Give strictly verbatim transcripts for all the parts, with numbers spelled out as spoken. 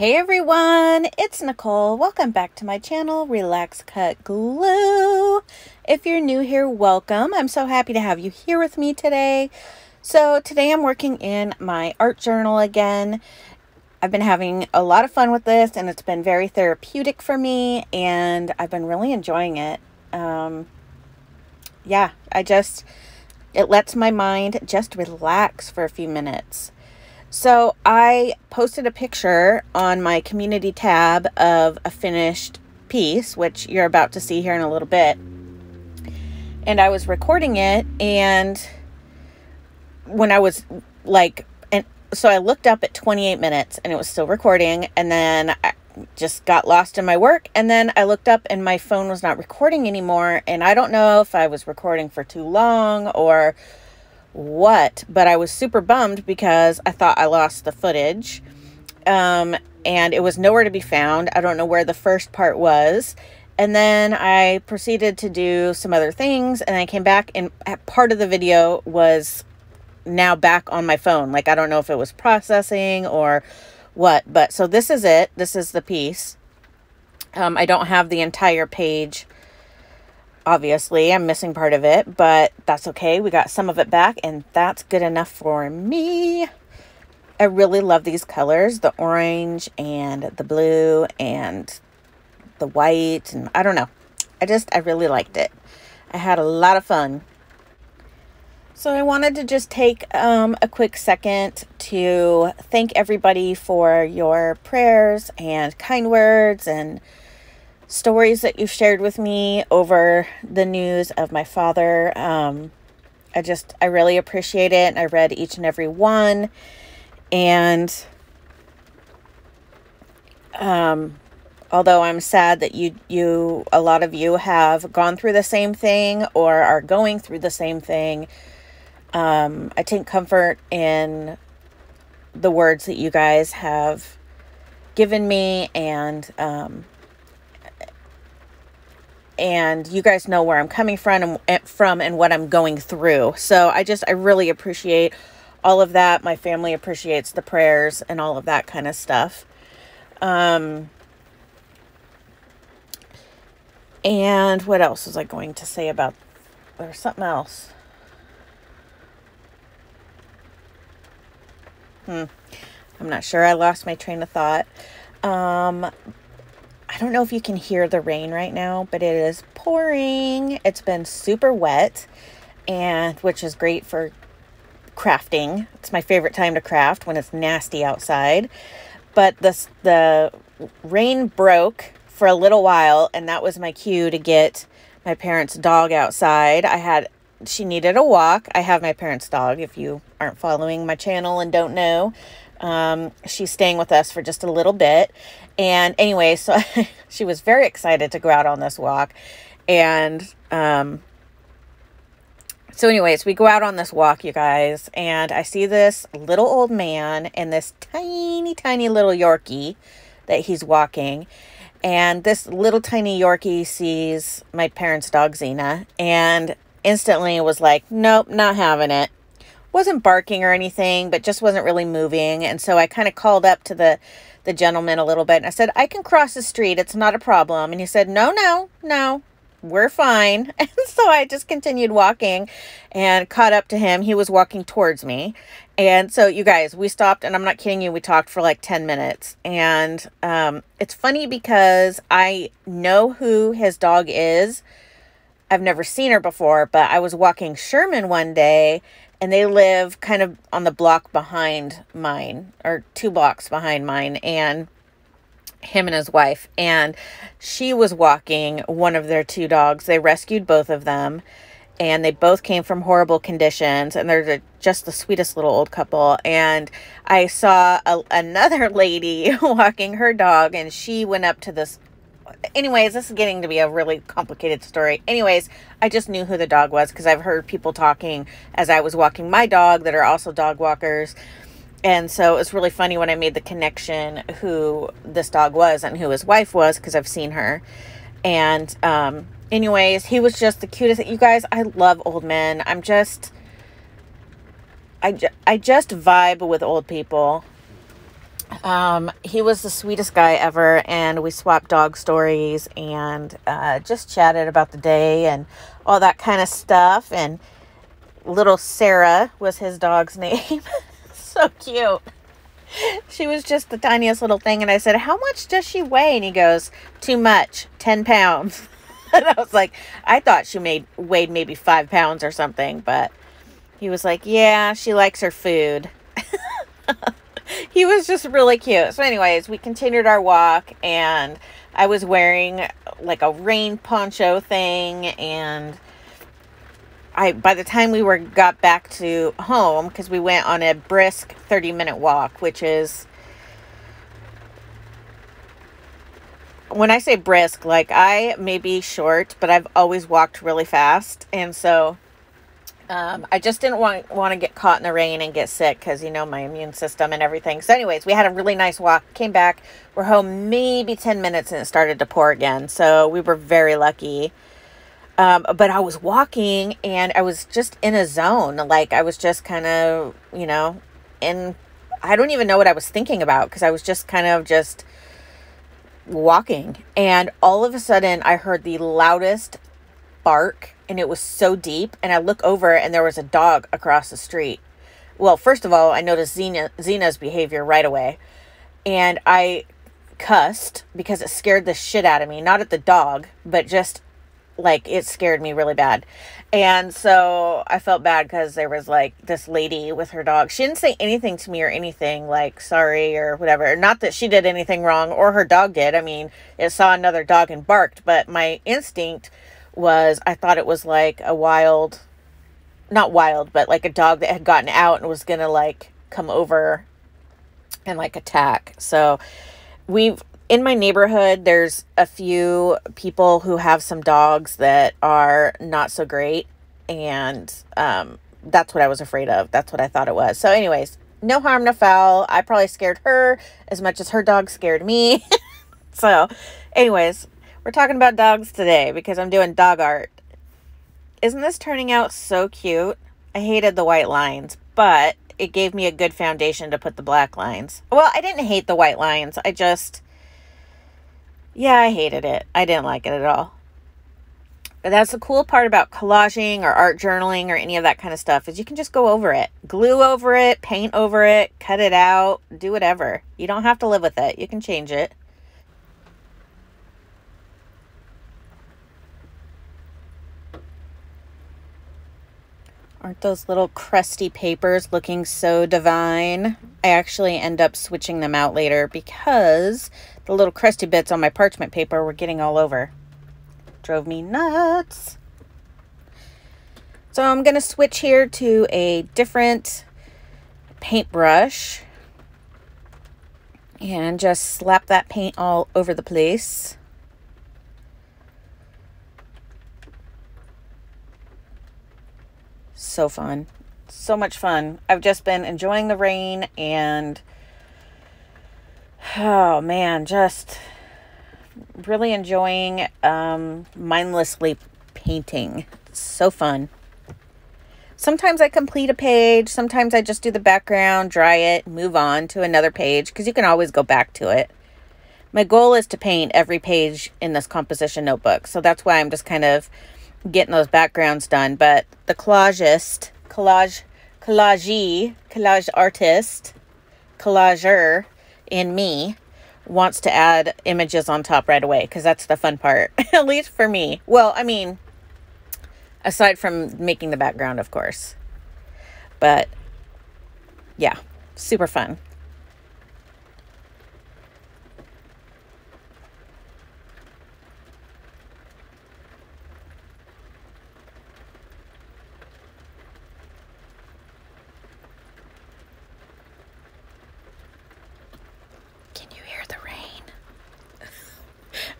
Hey everyone, it's Nicole. Welcome back to my channel, Relax Cut Glue. If you're new here, welcome. I'm so happy to have you here with me today. So today I'm working in my art journal again. I've been having a lot of fun with this and it's been very therapeutic for me and I've been really enjoying it. Um, yeah, I just, it lets my mind just relax for a few minutes. So I posted a picture on my community tab of a finished piece, which you're about to see here in a little bit. And I was recording it, and when I was like, and so I looked up at twenty-eight minutes and it was still recording, and then I just got lost in my work, and then I looked up and my phone was not recording anymore, and I don't know if I was recording for too long or what, but I was super bummed because I thought I lost the footage um, and it was nowhere to be found. I don't know where the first part was. And then I proceeded to do some other things and I came back and part of the video was now back on my phone. Like, I don't know if it was processing or what, but so this is it. This is the piece. Um, I don't have the entire page. Obviously, I'm missing part of it, but that's okay. We got some of it back, and that's good enough for me. I really love these colors, the orange and the blue and the white, and I don't know. I just, I really liked it. I had a lot of fun. So I wanted to just take um, a quick second to thank everybody for your prayers and kind words and stories that you've shared with me over the news of my father. Um, I just, I really appreciate it. And I read each and every one. And um, although I'm sad that you, you, a lot of you have gone through the same thing or are going through the same thing, um, I take comfort in the words that you guys have given me, and um, and you guys know where I'm coming from and, from and what I'm going through. So I just, I really appreciate all of that. My family appreciates the prayers and all of that kind of stuff. Um, and what else was I going to say about, there's something else. Hmm. I'm not sure. I lost my train of thought. Um, I don't know if you can hear the rain right now, but it is pouring. It's been super wet, and which is great for crafting. It's my favorite time to craft, when it's nasty outside. But this, the rain broke for a little while, and that was my cue to get my parents' dog outside. I had, she needed a walk. I have my parents' dog, if you aren't following my channel and don't know. Um, she's staying with us for just a little bit. And anyway, so she was very excited to go out on this walk. And, um, so anyways, we go out on this walk, you guys, and I see this little old man and this tiny, tiny little Yorkie that he's walking. And this little tiny Yorkie sees my parents' dog, Xena, and instantly was like, nope, not having it. Wasn't barking or anything, but just wasn't really moving. And so I kind of called up to the, the gentleman a little bit. And I said, I can cross the street. It's not a problem. And he said, no, no, no, we're fine. And so I just continued walking and caught up to him. He was walking towards me. And so you guys, we stopped, and I'm not kidding you, we talked for like ten minutes. And um, it's funny because I know who his dog is. I've never seen her before, but I was walking Sherman one day, and they live kind of on the block behind mine, or two blocks behind mine, and him and his wife. And she was walking one of their two dogs. They rescued both of them, and they both came from horrible conditions, and they're the, just the sweetest little old couple. And I saw a, another lady walking her dog, and she went up to this. Anyways, this is getting to be a really complicated story. Anyways, I just knew who the dog was because I've heard people talking as I was walking my dog that are also dog walkers. And so it's really funny when I made the connection who this dog was and who his wife was, because I've seen her. And um, anyways, he was just the cutest. You guys, I love old men. I'm just, I, ju I just vibe with old people. Um, he was the sweetest guy ever, and we swapped dog stories and uh, just chatted about the day and all that kind of stuff. And little Sarah was his dog's name. So cute. She was just the tiniest little thing. And I said, how much does she weigh? And he goes, too much, ten pounds. And I was like, I thought she made, weighed maybe five pounds or something. But he was like, yeah, she likes her food. He was just really cute. So anyways, we continued our walk, and I was wearing like a rain poncho thing. And I, by the time we were got back to home, because we went on a brisk thirty minute walk, which is, when I say brisk, like I may be short, but I've always walked really fast. And so um, I just didn't want, want to get caught in the rain and get sick, because, you know, my immune system and everything. So anyways, we had a really nice walk, came back, we're home maybe ten minutes, and it started to pour again. So we were very lucky. Um, but I was walking, and I was just in a zone. Like, I was just kind of, you know, in, I don't even know what I was thinking about, because I was just kind of just walking. And all of a sudden, I heard the loudest bark, and it was so deep. And I look over, and there was a dog across the street. Well, first of all, I noticed Xena, Xena's behavior right away. And I cussed, because it scared the shit out of me. Not at the dog, but just, like, it scared me really bad. And so I felt bad, because there was like this lady with her dog. She didn't say anything to me or anything like sorry or whatever. Not that she did anything wrong, or her dog did. I mean, it saw another dog and barked, but my instinct was, I thought it was like a wild, not wild, but like a dog that had gotten out and was gonna like come over and like attack. So we've, in my neighborhood, there's a few people who have some dogs that are not so great. And um, that's what I was afraid of. That's what I thought it was. So anyways, no harm, no foul. I probably scared her as much as her dog scared me. So anyways, we're talking about dogs today, because I'm doing dog art. Isn't this turning out so cute? I hated the white lines, but it gave me a good foundation to put the black lines. Well, I didn't hate the white lines. I just... yeah, I hated it. I didn't like it at all. But that's the cool part about collaging or art journaling or any of that kind of stuff, is you can just go over it. Glue over it, paint over it, cut it out, do whatever. You don't have to live with it. You can change it. Aren't those little crusty papers looking so divine? I actually end up switching them out later, because the little crusty bits on my parchment paper were getting all over. Drove me nuts. So I'm going to switch here to a different paintbrush and just slap that paint all over the place. So fun. So much fun. I've just been enjoying the rain, and oh man, just really enjoying um, mindlessly painting. It's so fun. Sometimes I complete a page. Sometimes I just do the background, dry it, move on to another page, because you can always go back to it. My goal is to paint every page in this composition notebook. So that's why I'm just kind of getting those backgrounds done. But the collagist, collage, collagee, collage artist, collager in me wants to add images on top right away, because that's the fun part. At least for me. Well, I mean, aside from making the background, of course. But yeah, super fun.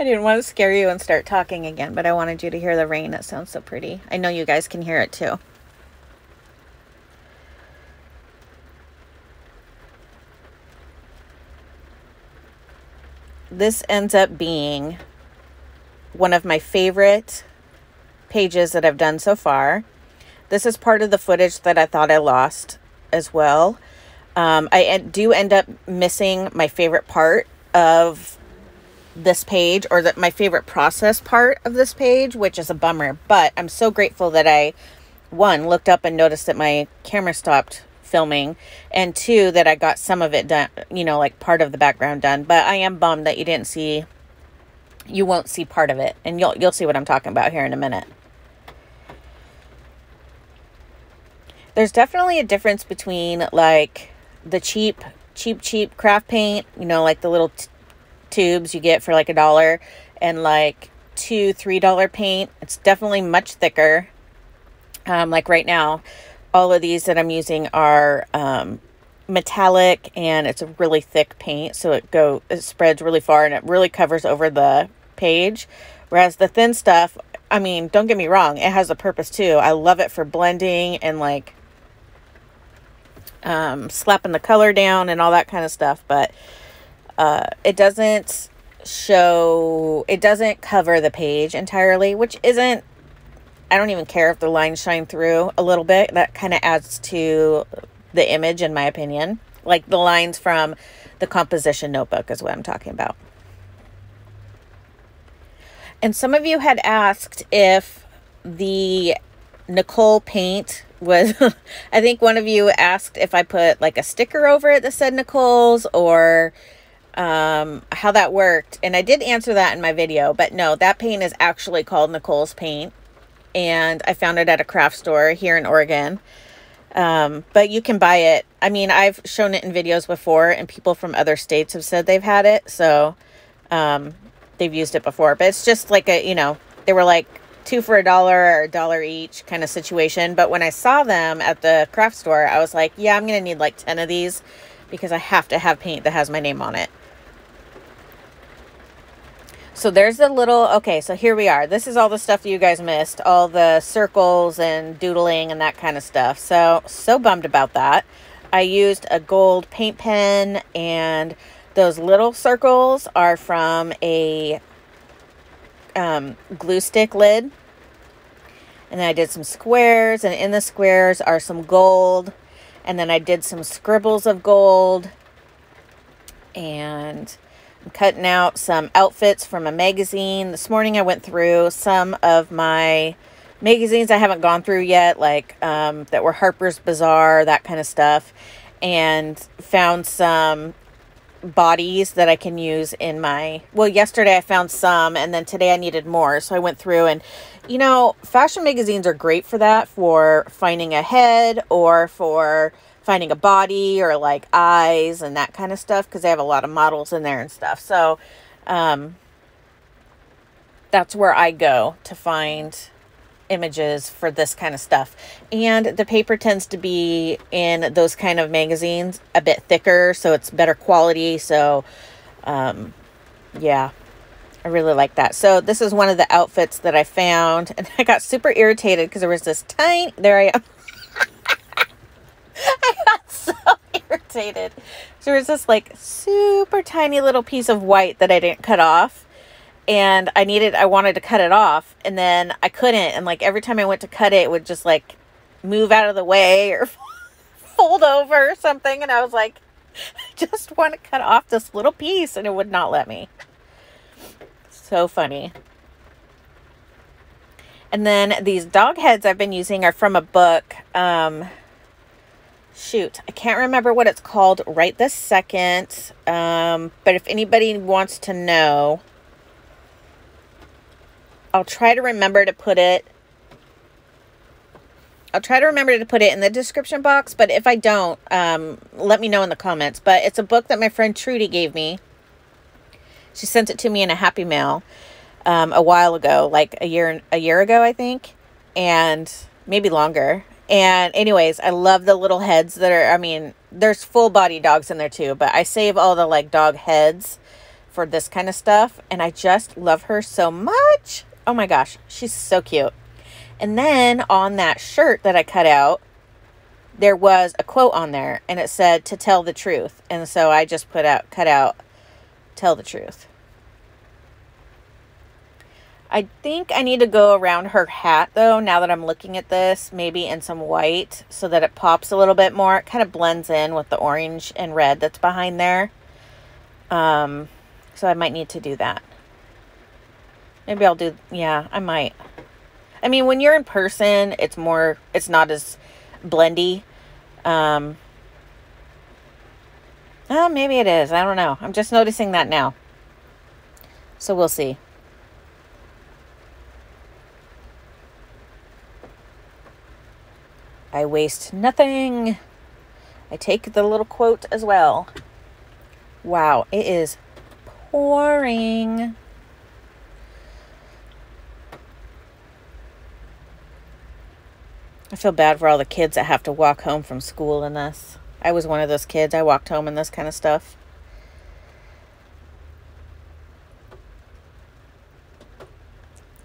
I didn't want to scare you and start talking again, but I wanted you to hear the rain. It sounds so pretty. I know you guys can hear it too. This ends up being one of my favorite pages that I've done so far. This is part of the footage that I thought I lost as well. Um, I do end up missing my favorite part of this page, or the, my favorite process part of this page, which is a bummer. But I'm so grateful that I, one, looked up and noticed that my camera stopped filming, and two, that I got some of it done, you know, like part of the background done. But I am bummed that you didn't see, you won't see part of it. And you'll, you'll see what I'm talking about here in a minute. There's definitely a difference between like the cheap, cheap, cheap craft paint, you know, like the little t tubes you get for like a dollar, and like two, three dollar paint. It's definitely much thicker. Um, like right now, all of these that I'm using are um, metallic, and it's a really thick paint. So it go, it spreads really far, and it really covers over the page. Whereas the thin stuff, I mean, don't get me wrong, it has a purpose too. I love it for blending and like um slapping the color down and all that kind of stuff, but uh it doesn't show, it doesn't cover the page entirely, which isn't, I don't even care if the lines shine through a little bit. That kind of adds to the image, in my opinion. Like the lines from the composition notebook is what I'm talking about. And some of you had asked if the Nicole paint was, I think one of you asked if I put like a sticker over it that said Nicole's, or um, how that worked. And I did answer that in my video, but no, that paint is actually called Nicole's paint. And I found it at a craft store here in Oregon. Um, but you can buy it. I mean, I've shown it in videos before, and people from other states have said they've had it. So, um, they've used it before, but it's just like a, you know, they were like two for a dollar or a dollar each kind of situation. But when I saw them at the craft store, I was like, yeah, I'm going to need like ten of these, because I have to have paint that has my name on it. So there's the little, okay, so here we are. This is all the stuff that you guys missed, all the circles and doodling and that kind of stuff. So, so bummed about that. I used a gold paint pen, and those little circles are from a um, glue stick lid. And then I did some squares, and in the squares are some gold. And then I did some scribbles of gold. And I'm cutting out some outfits from a magazine. This morning I went through some of my magazines I haven't gone through yet, like um, that were Harper's Bazaar, that kind of stuff. And found some bodies that I can use in my, well, yesterday I found some, and then today I needed more. So I went through, and you know, fashion magazines are great for that, for finding a head or for finding a body or like eyes and that kind of stuff, because they have a lot of models in there and stuff. So um, that's where I go to find images for this kind of stuff. And the paper tends to be in those kind of magazines a bit thicker, so it's better quality. So um yeah, I really like that. So this is one of the outfits that I found, and I got super irritated because there was this tiny, there I am I got so irritated. So there was this like super tiny little piece of white that I didn't cut off. And I needed, I wanted to cut it off, and then I couldn't. And like every time I went to cut it, it would just like move out of the way or fold over or something. And I was like, I just want to cut off this little piece, and it would not let me. So funny. And then these dog heads I've been using are from a book. Um, shoot, I can't remember what it's called right this second. Um, but if anybody wants to know, I'll try to remember to put it, I'll try to remember to put it in the description box, but if I don't, um, let me know in the comments. But it's a book that my friend Trudy gave me. She sent it to me in a Happy Mail um, a while ago, like a year, a year ago, I think, and maybe longer. And anyways, I love the little heads that are, I mean, there's full body dogs in there too, but I save all the like dog heads for this kind of stuff. And I just love her so much. Oh my gosh, she's so cute. And then on that shirt that I cut out, there was a quote on there, and it said, to tell the truth. And so I just put out, cut out, tell the truth. I think I need to go around her hat though, now that I'm looking at this, maybe in some white so that it pops a little bit more. It kind of blends in with the orange and red that's behind there. Um, so I might need to do that. Maybe I'll do, yeah, I might. I mean, when you're in person, it's more, it's not as blendy. Um, oh, maybe it is. I don't know. I'm just noticing that now. So we'll see. I waste nothing. I take the little quote as well. Wow, it is pouring. I feel bad for all the kids that have to walk home from school in this. I was one of those kids. I walked home in this kind of stuff.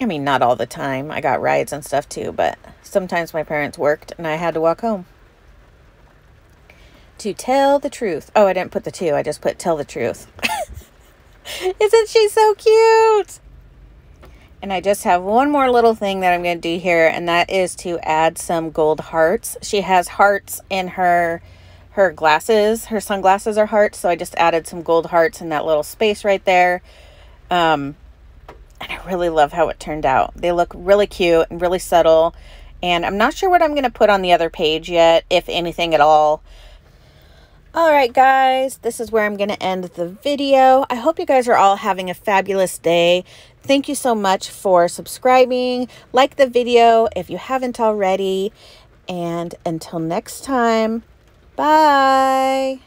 I mean, not all the time. I got rides and stuff too, but sometimes my parents worked and I had to walk home. To tell the truth. Oh, I didn't put the two. I just put tell the truth. Isn't she so cute? And I just have one more little thing that I'm going to do here, and that is to add some gold hearts. She has hearts in her, her glasses. Her sunglasses are hearts, so I just added some gold hearts in that little space right there. Um... And I really love how it turned out. They look really cute and really subtle. And I'm not sure what I'm going to put on the other page yet, if anything at all. All right, guys, this is where I'm going to end the video. I hope you guys are all having a fabulous day. Thank you so much for subscribing. Like the video if you haven't already. And until next time, bye.